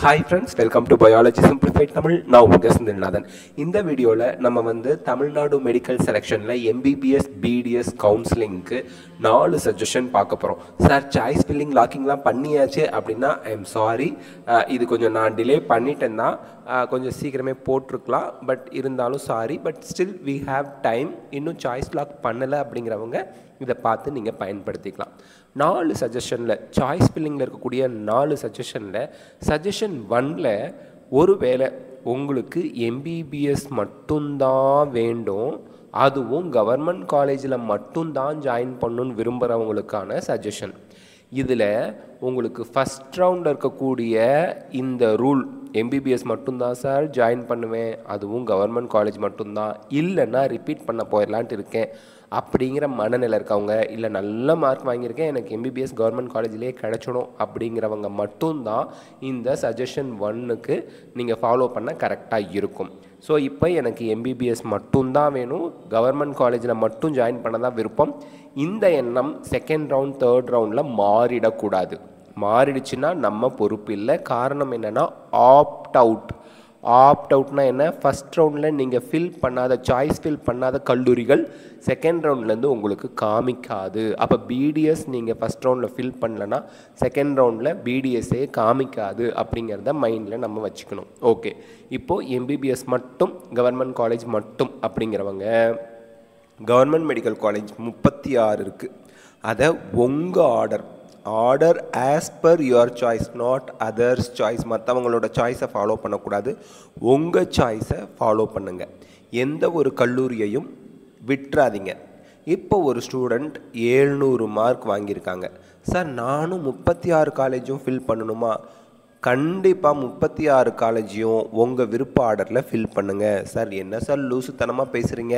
Hi friends, welcome to Biology Simplified Tamil. Now, in this video, we will Tamil Nadu Medical Selection MBBS, BDS counseling 4 suggestions. Sir, choice filling locking la panniyache appadina I am sorry. Idu konjam na delay pannitenda konjam seekirame potrukla but irundalum sorry but still we have time. Innum choice lock pannala appingiravanga இத பார்த்து நீங்க பயன்படுத்திக்கலாம். 4 சஜஷன்ல choice ஃபில்லிங்ல இருக்கக்கூடிய 4 சஜஷன்ல suggestion 1ல ஒருவேளை உங்களுக்கு MBBS மட்டும் தான் வேண்டும் அதுவும் கவர்மெண்ட் காலேஜில மட்டும் தான் ஜாயின் பண்ணனும் விரும்பறவங்களுக்கான சஜஷன். இதுல உங்களுக்கு ஃபர்ஸ்ட் ரவுண்ட்ல இருக்கக்கூடிய இந்த ரூல் MBBS மட்டும் தான் சார் ஜாயின் பண்ணுவேன் அதுவும் கவர்மெண்ட் காலேஜ் மட்டும் தான் இல்லனா ரிப்பீட் பண்ண போறலாம்னு இருக்கேன் அப்படிங்கற மனநிலை இருக்கவங்க இல்ல நல்ல மார்க் வாங்கி இருக்கேன் எனக்கு MBBS கவர்மெண்ட் காலேஜிலே கிடைச்சணும் அப்படிங்கறவங்க மட்டும் தான் இந்த சஜஷன் 1 க்கு நீங்க ஃபாலோ பண்ண கரெக்ட்டா இருக்கும். சோ இப்போ எனக்கு MBBS மட்டும் தான் வேணும் கவர்மெண்ட் காலேஜில மட்டும் ஜாயின் பண்ணதா விருப்பம் இந்த எண்ணம் செகண்ட் ரவுண்ட் தேர்ட் ரவுண்ட்ல மாறிட கூடாது. மாறிடுச்சுனா நம்ம பொறுப்பு இல்ல காரணம் என்னன்னா ஆப்ட் அவுட் ஆப்ட் அவுட்னா என்ன ஃபர்ஸ்ட் ரவுண்ட்ல நீங்க ஃபில் பண்ணாத சாய்ஸ் ஃபில் பண்ணாத கல்லூரிகள் செகண்ட் ரவுண்ட்ல இருந்து உங்களுக்கு காமிக்காது. அப்ப BDS நீங்க ஃபர்ஸ்ட் ரவுண்ட்ல ஃபில் பண்ணலனா செகண்ட் ரவுண்ட்ல BDS ஏ காமிக்காது அப்படிங்கறத மைண்ட்ல நம்ம வச்சுக்கணும். ஓகே இப்போ MBBS மட்டும் கவர்மெண்ட் காலேஜ் மட்டும் அப்படிங்கறவங்க கவர்மெண்ட் மெடிக்கல் காலேஜ் 36 இருக்கு. அத உங்க order as per your choice not others choice மற்றவங்களோட சாய்ஸை ஃபாலோ பண்ணக்கூடாது உங்கள் சாய்ஸை ஃபாலோ பண்ணுங்க. எந்த ஒரு கல்லூரியையும் விட்டுறாதீங்க. இப்போ ஒரு ஸ்டூடெண்ட் 700 மார்க் வாங்கியிருக்காங்க. சார் நானும் 36 காலேஜும் ஃபில் பண்ணணுமா? கண்டிப்பாக 36 காலேஜையும் உங்கள் விருப்ப ஆர்டரில் ஃபில் பண்ணுங்கள். சார் என்ன சார் லூசுத்தனமாக பேசுகிறீங்க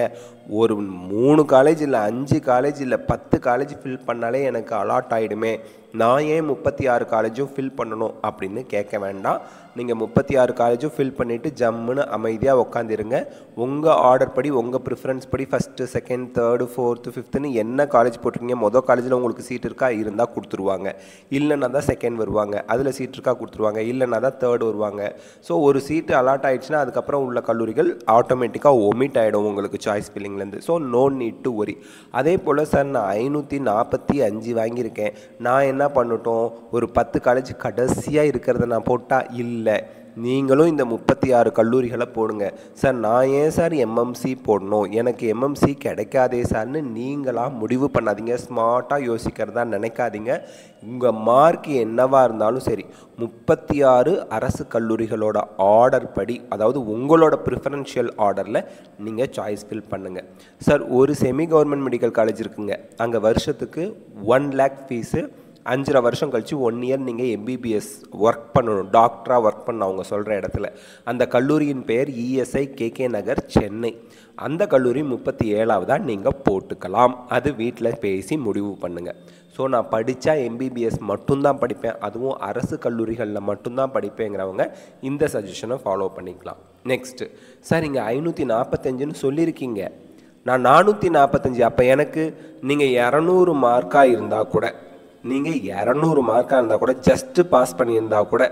ஒரு 3 காலேஜ் இல்லை 5 காலேஜ் இல்லை 10 காலேஜ் ஃபில் பண்ணாலே எனக்கு அலாட் ஆகிடுமே நான் ஏன் 36 காலேஜும் ஃபில் பண்ணணும் அப்படின்னு கேட்க வேண்டாம். நீங்கள் 36 காலேஜும் ஃபில் பண்ணிவிட்டு ஜம்முன்னு அமைதியாக உட்காந்துருங்க. உங்கள் ஆர்டர் படி உங்கள் ப்ரிஃபரன்ஸ் படி ஃபஸ்ட்டு செகண்ட் தேர்டு ஃபோர்த்து ஃபிஃப்த்துன்னு என்ன காலேஜ் போட்டிருக்கீங்க மொதல் காலேஜில் உங்களுக்கு சீட் இருக்கா இருந்தால் கொடுத்துருவாங்க இல்லைன்னா தான் செகண்ட் வருவாங்க அதில் சீட் இருக்கா கொடுத்துருவாங்க இல்லனா தான் தேர்ட் வருவாங்க. சோ ஒரு சீட் அலாட் ஆயிடுச்சுனா அதுக்கு அப்புறம் உள்ள கல்லூரிகள் ஆட்டோமேட்டிக்கா ஒமிட் ஆயிடும் உங்களுக்கு சாய்ஸ் ஃபில்லிங்ல இருந்து. So no need to worry. அதே போல சார் நான் 545 வாங்கி இருக்கேன் நான் என்ன பண்ணட்டும் ஒரு 10 காலேஜ் கடைசியா இருக்குறத நான் போட்டா இல்ல நீங்களும் இந்த 36 கல்லூரிகளை போடுங்க. சார் நான் ஏன் சார் MMC போடணும் எனக்கு MMC கிடைக்காதே சார்னு நீங்களாக முடிவு பண்ணாதீங்க. ஸ்மார்ட்டாக யோசிக்கிறதா நினைக்காதீங்க. உங்கள் மார்க் என்னவாக இருந்தாலும் சரி 36 அரசு கல்லூரிகளோட ஆர்டர் படி அதாவது உங்களோட ப்ரிஃபரன்ஷியல் ஆர்டரில் நீங்கள் சாய்ஸ் ஃபில் பண்ணுங்கள். சார் ஒரு செமி கவர்மெண்ட் மெடிக்கல் காலேஜ் இருக்குங்க அங்கே வருஷத்துக்கு 1 lakh ஃபீஸு 5.5 வருஷம் கழிச்சு 1 year நீங்கள் MBBS ஒர்க் பண்ணணும் டாக்டராக ஒர்க் பண்ண அவங்க சொல்கிற இடத்துல அந்த கல்லூரியின் பெயர் ESI KK நகர் சென்னை அந்த கல்லூரி 37வதா நீங்கள் போட்டுக்கலாம். அது வீட்டில் பேசி முடிவு பண்ணுங்கள். ஸோ நான் படித்தா MBBS மட்டும்தான் படிப்பேன் அதுவும் அரசு கல்லூரிகளில் மட்டும்தான் படிப்பேங்கிறவங்க இந்த சஜஷனை ஃபாலோ பண்ணிக்கலாம். நெக்ஸ்ட்டு சார் இங்கே 545ன்னு சொல்லியிருக்கீங்க நான் 445 அப்போ எனக்கு நீங்கள் 200 மார்க்காக இருந்தால் கூட நீங்கள் 200 மார்க்காக இருந்தால் கூட ஜஸ்ட்டு பாஸ் பண்ணியிருந்தால் கூட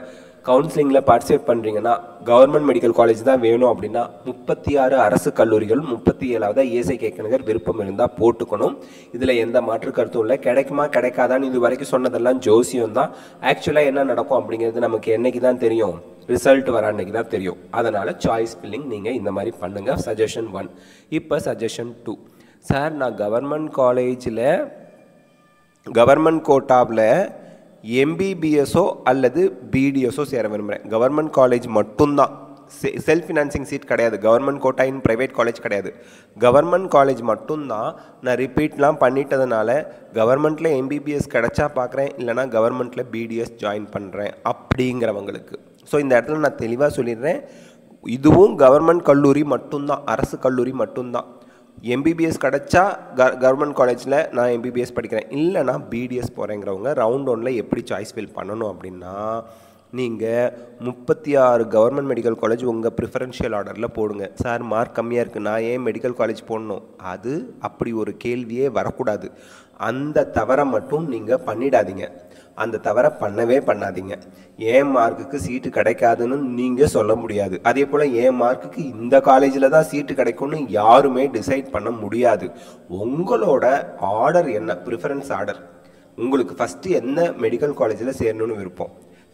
கவுன்சிலிங்கில் பார்ட்டிசிபேட் பண்ணுறீங்கன்னா கவர்மெண்ட் மெடிக்கல் காலேஜ் தான் வேணும் அப்படின்னா 36 அரசு கல்லூரிகள் 37வதா ESI KK நகர் விருப்பம் இருந்தால் போட்டுக்கணும். இதில் எந்த மாற்று கருத்தும் இல்லை. கிடைக்குமா கிடைக்காதான்னு இது வரைக்கும் சொன்னதெல்லாம் ஜோசியம் தான். ஆக்சுவலாக என்ன நடக்கும் அப்படிங்கிறது நமக்கு என்னைக்கு தான் தெரியும் ரிசல்ட் வர அன்னைக்கு தான் தெரியும். அதனால் சாய்ஸ் ஃபில்லிங் நீங்கள் இந்த மாதிரி பண்ணுங்கள். சஜஷன் 1. இப்போ சஜஷன் 2. சார் நான் கவர்மெண்ட் காலேஜில் கவர்மெண்ட் கோட்டாவில் MBBSஓ அல்லது BDSஓ சேர விரும்புகிறேன் கவர்மெண்ட் காலேஜ் மட்டும்தான் செல்ஃப் ஃபினான்சிங் சீட் கிடையாது government quota in private college கிடையாது கவர்மெண்ட் காலேஜ் மட்டும்தான் நான் ரிப்பீட்லாம் பண்ணிட்டதுனால கவர்மெண்ட்டில் MBBS கிடைச்சா பார்க்குறேன் இல்லைனா கவர்மெண்ட்டில் BDS ஜாயின் பண்ணுறேன் அப்படிங்கிறவங்களுக்கு. ஸோ இந்த இடத்துல நான் தெளிவாக சொல்லிடுறேன் இதுவும் கவர்மெண்ட் கல்லூரி மட்டும்தான் அரசு கல்லூரி மட்டும்தான். MBBS கிடச்சா கவர்மெண்ட் காலேஜில் நான் MBBS படிக்கிறேன் இல்லைனா BDS போகிறேங்கிறவங்க ரவுண்ட் 1ல் எப்படி சாய்ஸ் ஃபில் பண்ணணும் அப்படின்னா நீங்கள் 36 கவர்மெண்ட் மெடிக்கல் காலேஜ் உங்கள் ப்ரிஃபரன்ஷியல் ஆர்டரில் போடுங்க. சார் மார்க் கம்மியாக இருக்குது நான் ஏன் மெடிக்கல் காலேஜ் போடணும் அது அப்படி ஒரு கேள்வியே வரக்கூடாது. அந்த தவறை மட்டும் நீங்கள் பண்ணிடாதீங்க. அந்த தவறை பண்ணவே பண்ணாதீங்க. ஏ மார்க்குக்கு சீட்டு கிடைக்காதுன்னு நீங்க சொல்ல முடியாது. அதே போல ஏ மார்க்குக்கு இந்த காலேஜில் தான் சீட்டு கிடைக்கும்னு யாருமே டிசைட் பண்ண முடியாது. உங்களோட ஆர்டர் என்ன, ப்ரிஃபரன்ஸ் ஆர்டர், உங்களுக்கு ஃபஸ்ட்டு என்ன மெடிக்கல் காலேஜில் சேரணும்னு விருப்பம்,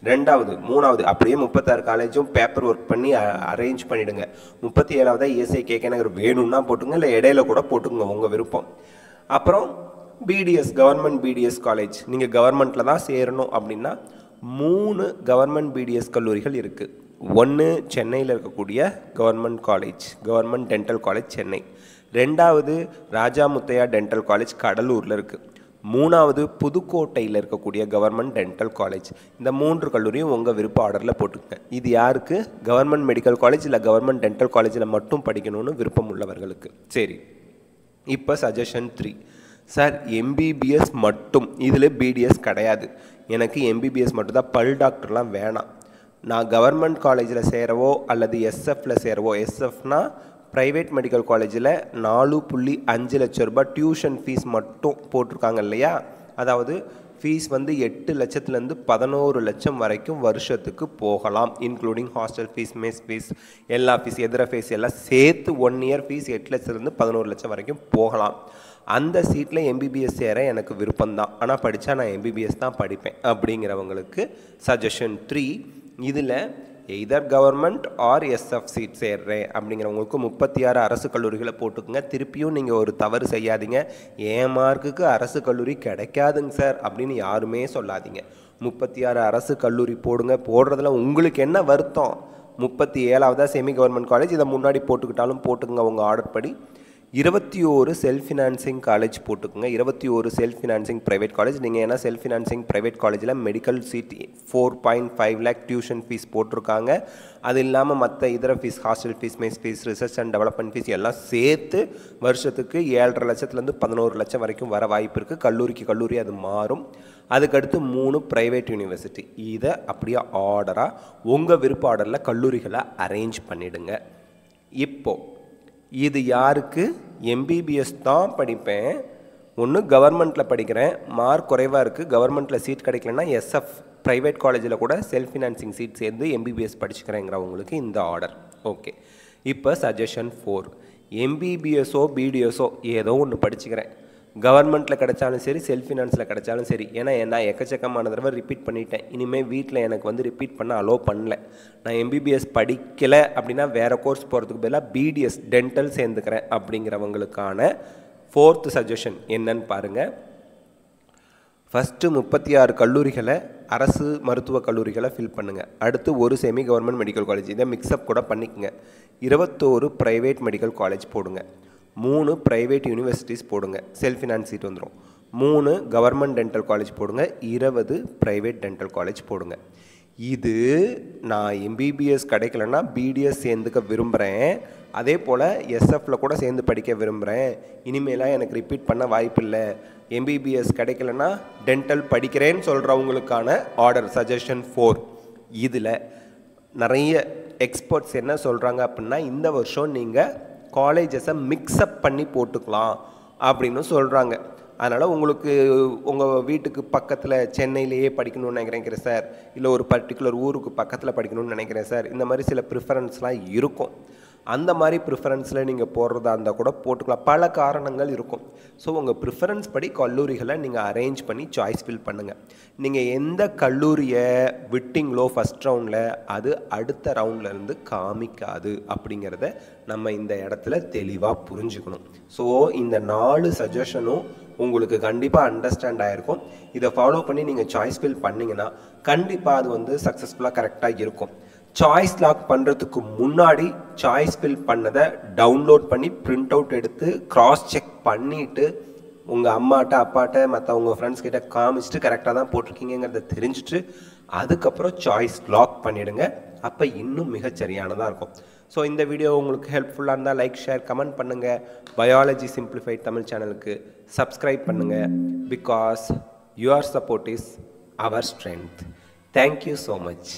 ரெண்டாவது மூணாவது அப்படியே 36 காலேஜும் பேப்பர் ஒர்க் பண்ணி அரேஞ்ச் பண்ணிவிடுங்க. 37வது ஏஎஸ்ஐ கேகே நகர் வேணும்னா போட்டுங்க, இல்லை இடையில கூட போட்டுங்க, உங்கள் விருப்பம். அப்புறம் பிடிஎஸ், கவர்மெண்ட் பிடிஎஸ் காலேஜ், நீங்கள் கவர்மெண்ட்டில் தான் சேரணும் அப்படின்னா 3 கவர்மெண்ட் பிடிஎஸ் கல்லூரிகள் இருக்குது. ஒன்று சென்னையில் இருக்கக்கூடிய government college, government dental college Chennai. ரெண்டாவது ராஜா முத்தையா டென்டல் காலேஜ் கடலூரில் இருக்குது. மூணாவது புதுக்கோட்டையில் இருக்கக்கூடிய கவர்மெண்ட் டென்டல் காலேஜ். இந்த 3 கல்லூரியும் உங்கள் விருப்ப ஆர்டரில் போட்டுக்கங்க. இது யாருக்கு, கவர்மெண்ட் மெடிக்கல் காலேஜ் இல்லை கவர்மெண்ட் டென்டல் காலேஜில் மட்டும் படிக்கணும்னு விருப்பம் உள்ளவர்களுக்கு. சரி, இப்போ சஜஷன் 3. சார் எம்பிபிஎஸ் மட்டும், இதில் பிடிஎஸ் கிடையாது, எனக்கு எம்பிபிஎஸ் மட்டும்தான், பல் டாக்டர்லாம் வேணாம், நான் கவர்மெண்ட் காலேஜில் சேரவோ அல்லது எஸ்எஃப்பில் சேரவோ, எஸ்எஃப்னா ப்ரைவேட் மெடிக்கல் காலேஜில் 4.5 லட்சம் ரூபாய் டியூஷன் ஃபீஸ் மட்டும் போட்டிருக்காங்க இல்லையா, அதாவது ஃபீஸ் வந்து 8 லட்சத்துலேருந்து 11 லட்சம் வரைக்கும் வருஷத்துக்கு போகலாம், including hostel fees, mess fees, எல்லா ஃபீஸ், எதிர ஃபீஸ் எல்லாம் சேர்த்து 1 இயர் ஃபீஸ் 8 லட்சத்துலேருந்து 11 லட்சம் வரைக்கும் போகலாம். அந்த சீட்டில் எம்பிபிஎஸ் சேர எனக்கு விருப்பம்தான், ஆனால் படித்தா நான் எம்பிபிஎஸ் தான் படிப்பேன் அப்படிங்கிறவங்களுக்கு சஜஷன் 3. இதில் either government or SF seat சேர்றேன் அப்படிங்கிறவங்களுக்கு 36 அரசு கல்லூரிகளை போட்டுக்குங்க. திருப்பியும் நீங்கள் ஒரு தவறு செய்யாதீங்க, ஏன் மார்க்குக்கு அரசு கல்லூரி கிடைக்காதுங்க சார் அப்படின்னு யாருமே சொல்லாதீங்க. 36 அரசு கல்லூரி போடுங்க. போடுறதுல உங்களுக்கு என்ன வருத்தம்? 37வது செமி கவர்மெண்ட் காலேஜ், இதை முன்னாடி போட்டுக்கிட்டாலும் போட்டுக்குங்க உங்கள் ஆர்டர் படி. 21 செல்ஃப் ஃபினான்சிங் காலேஜ் போட்டுக்குங்க. 21 செல்ஃப் ஃபினான்சிங் ப்ரைவேட் காலேஜ், நீங்கள் ஏன்னா செல்ஃப் ஃபினான்சிங் ப்ரைவேட் காலேஜில் medical seat 4.5 lakh tuition fees போட்டிருக்காங்க. அது இல்லாமல் மற்ற இதர fees, hostel fees, mess fees, research and development fees எல்லாம் சேர்த்து வருஷத்துக்கு 7.5 லட்சத்துலேருந்து 11 லட்சம் வரைக்கும் வர வாய்ப்பு இருக்குது. கல்லூரிக்கு கல்லூரி அது மாறும். அதுக்கடுத்து 3 ப்ரைவேட் யூனிவர்சிட்டி. இதை அப்படியே ஆர்டராக உங்கள் விருப்ப ஆர்டரில் கல்லூரிகளை அரேஞ்ச் பண்ணிவிடுங்க. இப்போது இது யாருக்கு, எம்பிபிஎஸ் தான் படிப்பேன், ஒன்று கவர்மெண்ட்டில் படிக்கிறேன், மார்க் குறைவாக இருக்குது, கவர்மெண்ட்டில் சீட் கிடைக்கலன்னா எஸ்எஃப் ப்ரைவேட் காலேஜில் கூட செல்ஃப் ஃபினான்சிங் சீட் சேர்ந்து எம்பிபிஎஸ் படிச்சுக்கிறேங்கிறவங்களுக்கு இந்த ஆர்டர் ஓகே. இப்போ சஜஷன் 4. எம்பிபிஎஸ்ஸோ பிடிஎஸ்ஸோ ஏதோ ஒன்று படிச்சுக்கிறேன், கவர்மெண்ட்டில் கிடைச்சாலும் சரி செல்ஃப் ஃபினான்ஸில் கிடைச்சாலும் சரி, ஏன்னா நான் எக்கச்சக்கமான தடவை ரிப்பீட் பண்ணிட்டேன், இனிமேல் வீட்டில் எனக்கு வந்து ரிப்பீட் பண்ண அலோவ் பண்ணல, நான் எம்பிபிஎஸ் படிக்கலை அப்படின்னா வேறு கோர்ஸ் போகிறதுக்கு பதிலாக பிடிஎஸ் டென்டல் சேர்ந்துக்கிறேன் அப்படிங்கிறவங்களுக்கான 4th சஜஷன் என்னன்னு பாருங்கள். ஃபஸ்ட்டு 36 கல்லூரிகளை அரசு மருத்துவக் கல்லூரிகளை ஃபில் பண்ணுங்கள். அடுத்து 1 செமி கவர்மெண்ட் மெடிக்கல் காலேஜ், இதை மிக்ஸ்அப் கூட பண்ணிக்கோங்க. 21 ப்ரைவேட் மெடிக்கல் காலேஜ் போடுங்க. 3 ப்ரைவேட் யூனிவர்சிட்டிஸ் போடுங்க, செல்ஃப் ஃபினான்ஸ் சீட் வந்துடும். 3 கவர்மெண்ட் டென்டல் காலேஜ் போடுங்க. 20 ப்ரைவேட் டென்டல் காலேஜ் போடுங்க. இது நான் எம்பிபிஎஸ் கிடைக்கலன்னா பிடிஎஸ் சேர்ந்துக்க விரும்புகிறேன், அதே போல் எஸ்எஃப்பில் கூட சேர்ந்து படிக்க விரும்புகிறேன், இனிமேலாம் எனக்கு ரிப்பீட் பண்ண வாய்ப்பு இல்லை, எம்பிபிஎஸ் கிடைக்கலன்னா டென்டல் படிக்கிறேன்னு சொல்கிறவங்களுக்கான ஆர்டர் சஜஷன் 4. இதில் நிறைய எக்ஸ்பர்ட்ஸ் என்ன சொல்கிறாங்க அப்படின்னா, இந்த வருஷம் நீங்கள் காலேஜஸை மிக்ஸ்அப் பண்ணி போட்டுக்கலாம் அப்படின்னு சொல்கிறாங்க. அதனால் உங்களுக்கு உங்கள் வீட்டுக்கு பக்கத்தில் சென்னையிலேயே படிக்கணும்னு நினைக்கிறேன் சார், இல்லை ஒரு பர்டிகுலர் ஊருக்கு பக்கத்தில் படிக்கணும்னு நினைக்கிறேன் சார், இந்த மாதிரி சில ப்ரிஃபரன்ஸ்லாம் இருக்கும், அந்த மாதிரி ப்ரிஃபரன்ஸில் நீங்கள் போடுறதா இருந்தால் கூட போட்டுக்கலாம், பல காரணங்கள் இருக்கும். ஸோ உங்கள் ப்ரிஃபரன்ஸ் படி கல்லூரிகளை நீங்கள் அரேஞ்ச் பண்ணி சாய்ஸ் ஃபில் பண்ணுங்கள். நீங்கள் எந்த கல்லூரியை விட்டிங்களோ ஃபஸ்ட் ரவுண்டில், அது அடுத்த ரவுண்ட்லேருந்து காமிக்காது அப்படிங்கிறத நம்ம இந்த இடத்துல தெளிவாக புரிஞ்சுக்கணும். ஸோ இந்த 4 சஜஷனும் உங்களுக்கு கண்டிப்பாக அண்டர்ஸ்டாண்ட் ஆகிருக்கும். இதை ஃபாலோ பண்ணி நீங்கள் சாய்ஸ் ஃபில் பண்ணிங்கன்னா கண்டிப்பாக அது வந்து சக்ஸஸ்ஃபுல்லாக கரெக்டாக இருக்கும். சாய்ஸ் லாக் பண்ணுறதுக்கு முன்னாடி சாய்ஸ் ஃபில் பண்ணதை டவுன்லோட் பண்ணி பிரிண்ட் அவுட் எடுத்து க்ராஸ் செக் பண்ணிவிட்டு உங்கள் அம்மாட்ட அப்பாட்ட மற்றவங்க ஃப்ரெண்ட்ஸ் கிட்ட காமிச்சிட்டு கரெக்டாக தான் போட்டிருக்கீங்கிறத தெரிஞ்சுட்டு அதுக்கப்புறம் சாய்ஸ் லாக் பண்ணிவிடுங்க. அப்போ இன்னும் மிகச்சரியானதாக இருக்கும். ஸோ இந்த வீடியோ உங்களுக்கு ஹெல்ப்ஃபுல்லாக இருந்தால் லைக், ஷேர், கமெண்ட் பண்ணுங்கள். பயாலஜி சிம்பிளிஃபைட் தமிழ் சேனலுக்கு சப்ஸ்கிரைப் பண்ணுங்கள். Because your support is our strength. Thank you so much.